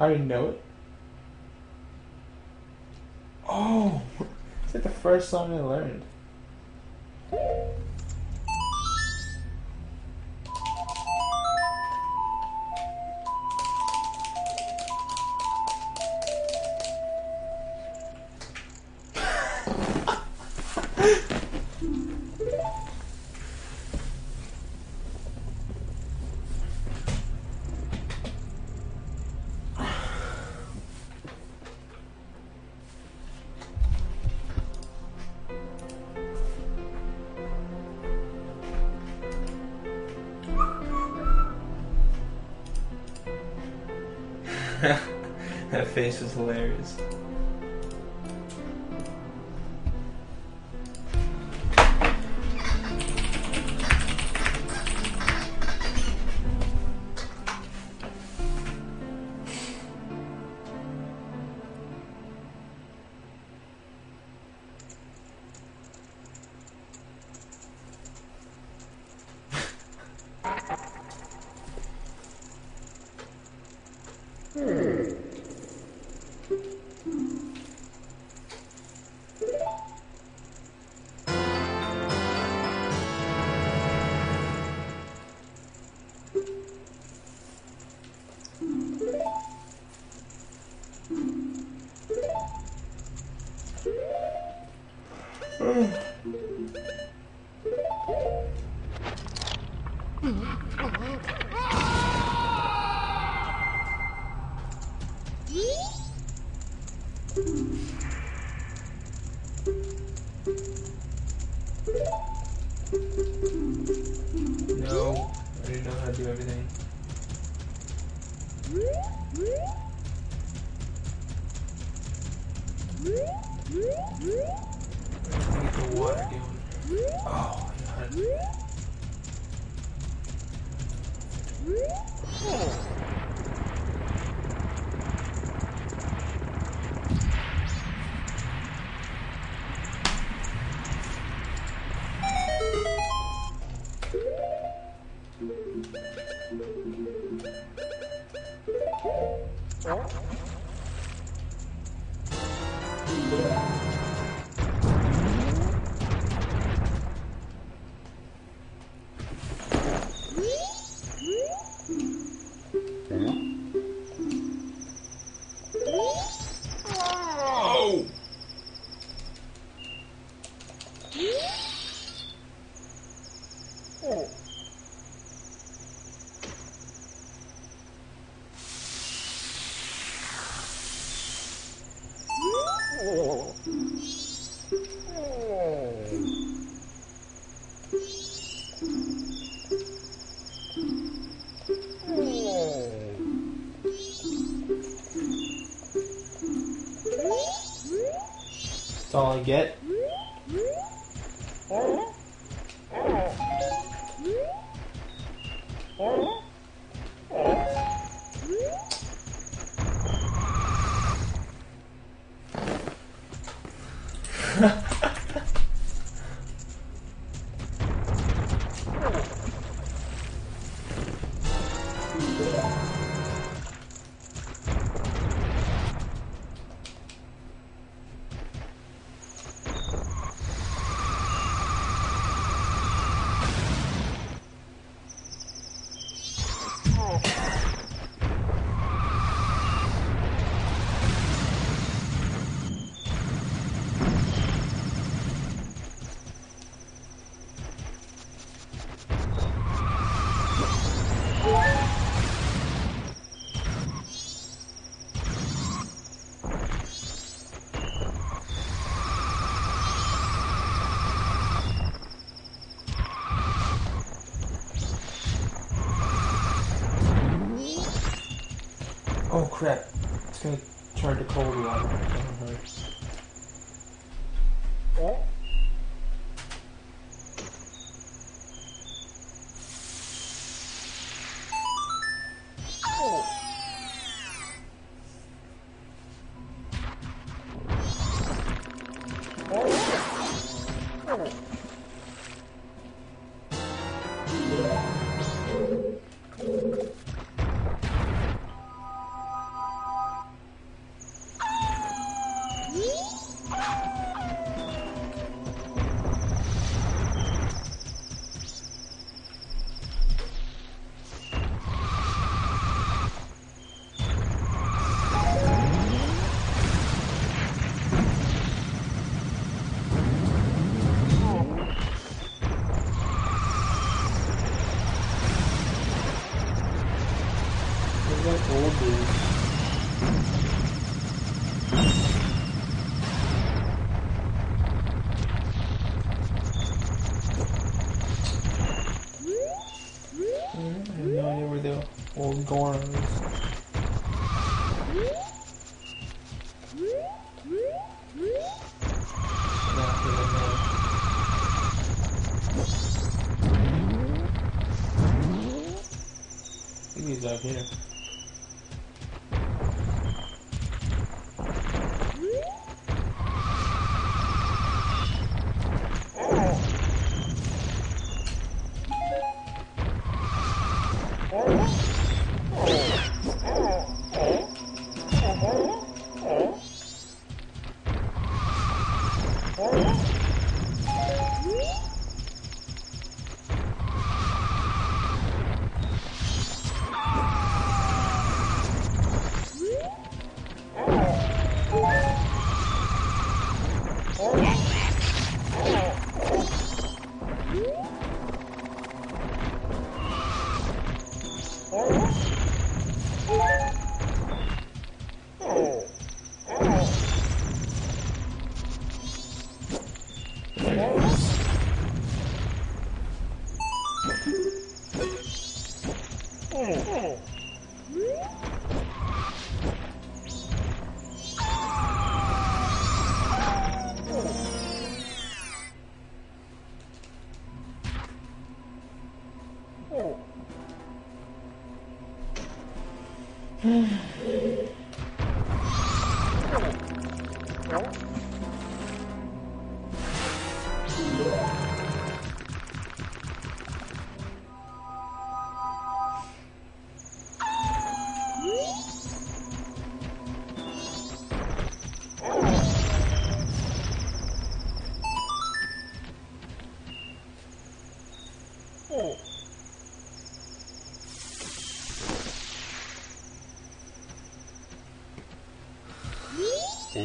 I already know it. Oh, it's like the first song I learned. That face was hilarious. No, I didn't know how to do everything. I think the water doing. Oh, God. That's all I get. Oh crap, it's gonna turn to cold water. Oh. Here.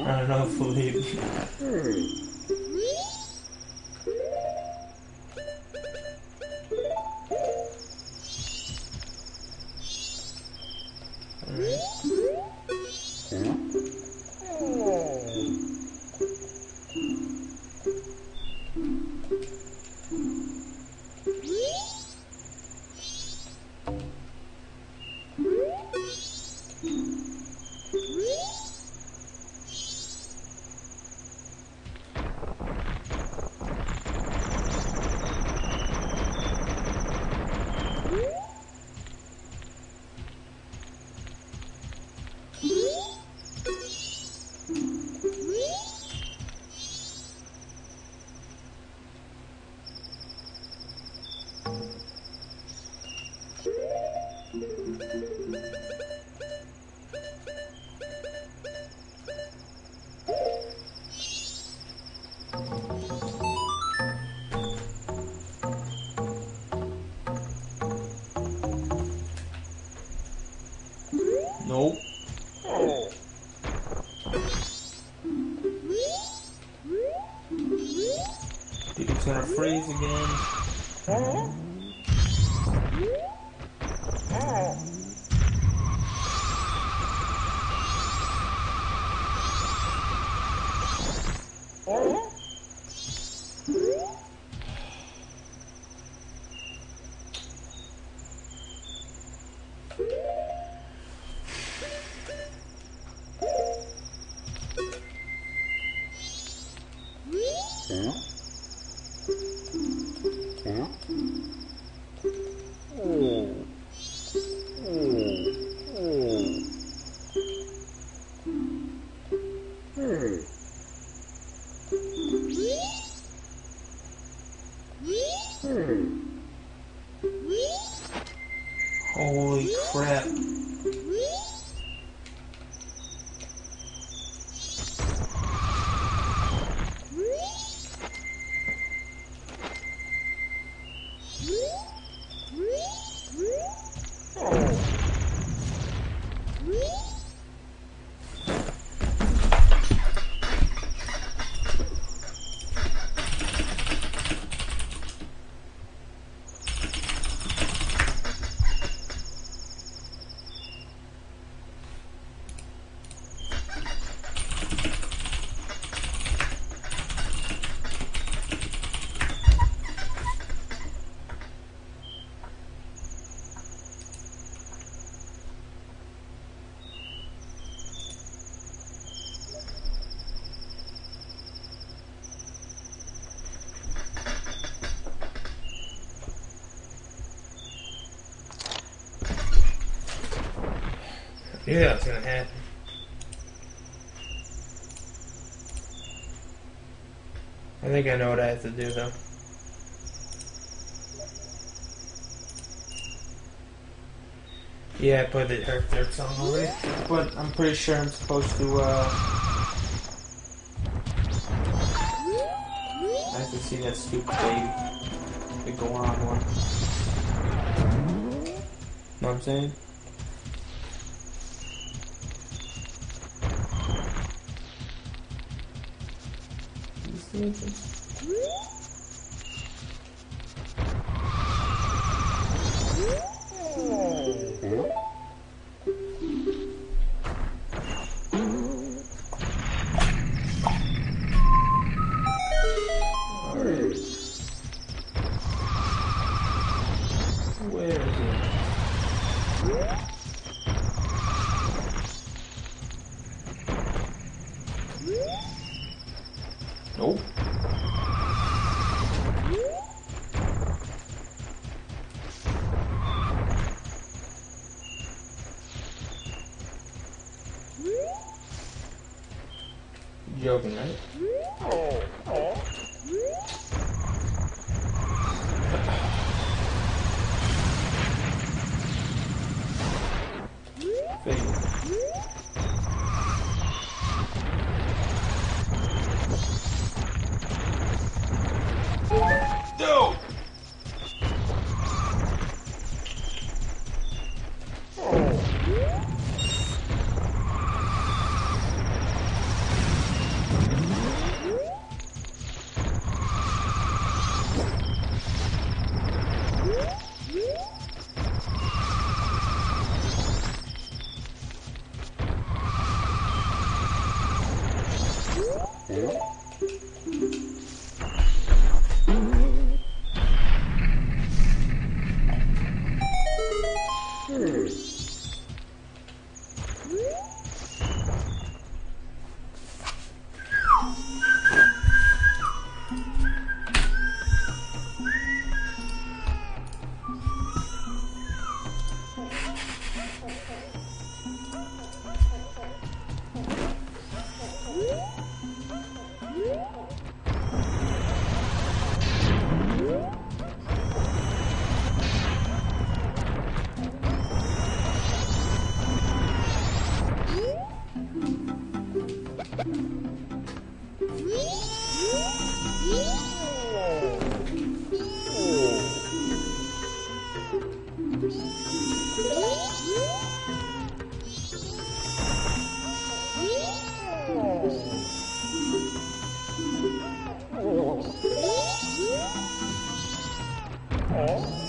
I don't believe it. Freeze again. Holy crap. Yeah, that's gonna happen. I think I know what I have to do, though. Yeah, I played the Herc Dirt song already, but I'm pretty sure I'm supposed to, I have to see that stupid baby. Go on one. Know what I'm saying? Joking, right? Oh. Oh. No! Oh.